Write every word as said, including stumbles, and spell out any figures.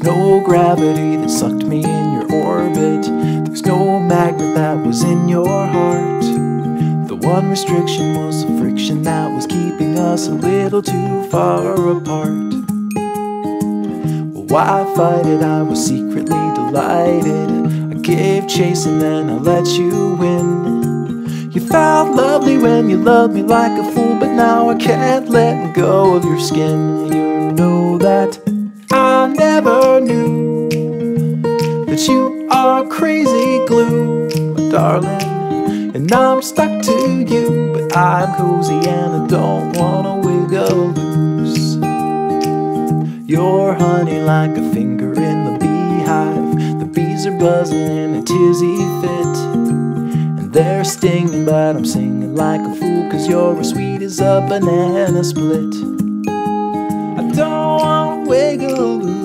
There's no gravity that sucked me in your orbit. There's no magnet that was in your heart. The one restriction was the friction that was keeping us a little too far apart. Well, why fight it? I was secretly delighted. I gave chase and then I let you win. You felt lovely when you loved me like a fool, but now I can't let go of your skin. You know that I never knew that you are crazy glue, darling, and I'm stuck to you. But I'm cozy and I don't wanna wiggle loose. You're honey like a finger in the beehive. The bees are buzzing in a tizzy fit, and they're stinging, but I'm singing like a fool, 'cause you're as sweet as a banana split. I don't wanna wiggle loose.